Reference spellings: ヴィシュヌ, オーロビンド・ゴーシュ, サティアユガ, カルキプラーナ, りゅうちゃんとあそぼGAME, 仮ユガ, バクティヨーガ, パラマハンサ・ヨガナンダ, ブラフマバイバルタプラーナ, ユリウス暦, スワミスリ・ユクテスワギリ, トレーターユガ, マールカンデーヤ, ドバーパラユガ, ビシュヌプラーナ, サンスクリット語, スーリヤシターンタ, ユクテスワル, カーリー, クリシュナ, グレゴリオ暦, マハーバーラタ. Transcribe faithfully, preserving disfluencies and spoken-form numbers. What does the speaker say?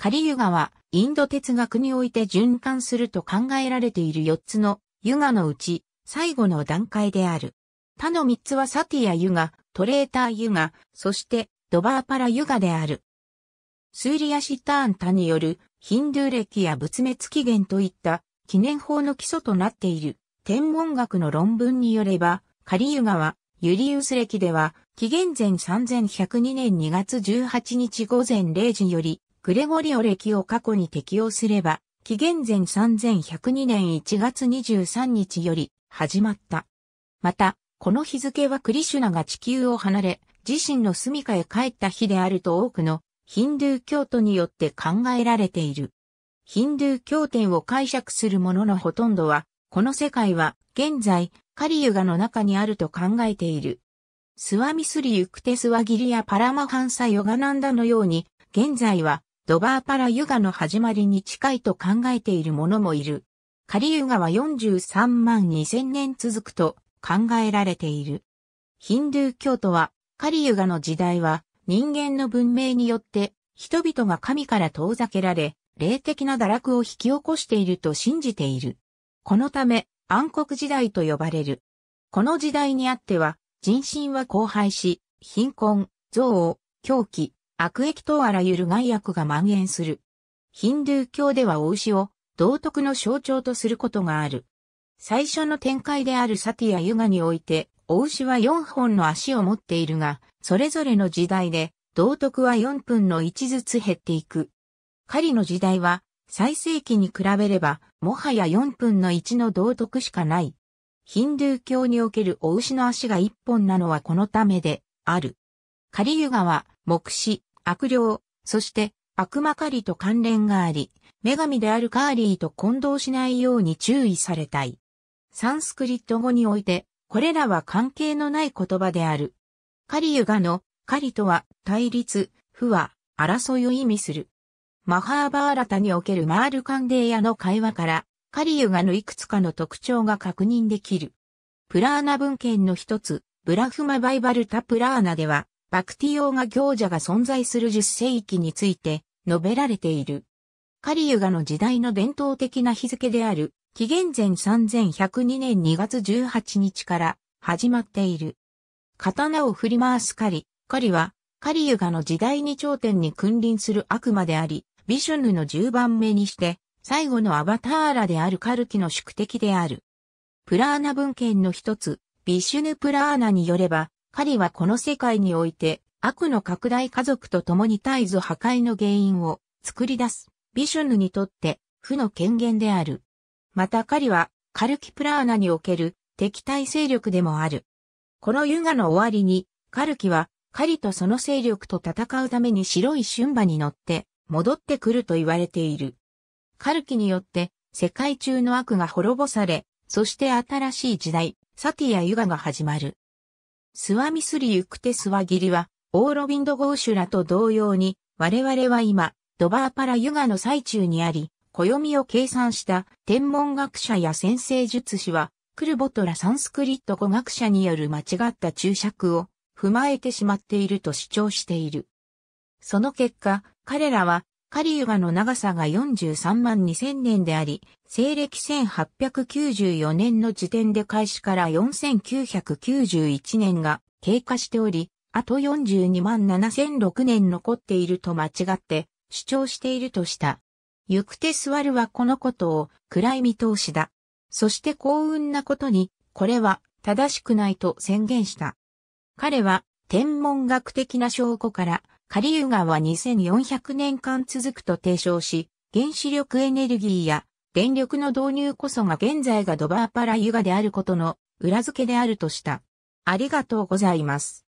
仮ユガは、インド哲学において循環すると考えられているよっつのユガのうち、最後の段階である。他のみっつはサティアユガ、トレーターユガ、そしてドバーパラユガである。スーリヤシターンタによるヒンドゥー歴や仏滅起源といった記念法の基礎となっている天文学の論文によれば、仮ユガはユリウス暦では紀元前さんぜんひゃくにねんにがつじゅうはちにち午前れいじよりグレゴリオ暦を過去に適用すれば紀元前さんぜんひゃくにねんいちがつにじゅうさんにちより始まった。また、この日付はクリシュナが地球を離れ自身の住処へ帰った日であると多くのヒンドゥー教徒によって考えられている。ヒンドゥー教典を解釈する者のほとんどは、この世界は現在、仮ユガの中にあると考えている。スワミスリ・ユクテスワギリやパラマハンサ・ヨガナンダのように、現在はドバーパラユガの始まりに近いと考えている者もいる。仮ユガはよんじゅうさんまんにせんねん続くと考えられている。ヒンドゥー教徒は、仮ユガの時代は、人間の文明によって人々が神から遠ざけられ、霊的な堕落を引き起こしていると信じている。このため暗黒時代と呼ばれる。この時代にあっては人心は荒廃し、貧困、憎悪、狂気、悪役等あらゆる害悪が蔓延する。ヒンドゥー教ではお牛を道徳の象徴とすることがある。最初の展開であるサティアユガにおいて、お牛はよんほんの足を持っているが、それぞれの時代で、道徳はよんぶんのいちずつ減っていく。狩りの時代は、最盛期に比べれば、もはやよんぶんのいちの道徳しかない。ヒンドゥー教におけるお牛の足がいっぽんなのはこのためで、ある。狩ユガは、目視、悪霊、そして、悪魔狩りと関連があり、女神であるカーリーと混同しないように注意されたい。サンスクリット語において、これらは関係のない言葉である。仮ユガの仮とは対立、不和、争いを意味する。マハーバーラタにおけるマールカンデーヤの会話から仮ユガのいくつかの特徴が確認できる。プラーナ文献の一つ、ブラフマバイバルタプラーナでは、バクティヨーガ行者が存在するじゅっせいきについて述べられている。仮ユガの時代の伝統的な日付である。紀元前さんぜんひゃくにねんにがつじゅうはちにちから始まっている。刀を振り回す狩り。狩りは、仮ユガの時代に頂点に君臨する悪魔であり、ビシュヌのじゅうばんめにして、最後のアバターラであるカルキの宿敵である。プラーナ文献の一つ、ビシュヌプラーナによれば、狩りはこの世界において、悪の拡大家族と共に絶えず破壊の原因を作り出す、ビシュヌにとって、負の権限である。また狩りは、カルキプラーナにおける敵対勢力でもある。このユガの終わりに、カルキは、狩りとその勢力と戦うために白い春馬に乗って、戻ってくると言われている。カルキによって、世界中の悪が滅ぼされ、そして新しい時代、サティアユガが始まる。スワミスリ・ユクテスワギリは、オーロビンド・ゴーシュらと同様に、我々は今、ドバーパラユガの最中にあり、暦を計算した天文学者や占星術師は、クルボトラサンスクリット語学者による間違った注釈を踏まえてしまっていると主張している。その結果、彼らは、仮ユガの長さがよんじゅうさんまんにせんねんであり、西暦せんはっぴゃくきゅうじゅうよねんの時点で開始からよんせんきゅうひゃくきゅうじゅういちねんが経過しており、あとよんじゅうにまんななせんろくねん残っていると間違って主張しているとした。ユクテスワルはこのことを暗い見通しだ。そして幸運なことに、これは正しくないと宣言した。彼は天文学的な証拠から、仮ユガはにせんよんひゃくねんかん続くと提唱し、原子力エネルギーや電力の導入こそが現在がドバーパラユガであることの裏付けであるとした。ありがとうございます。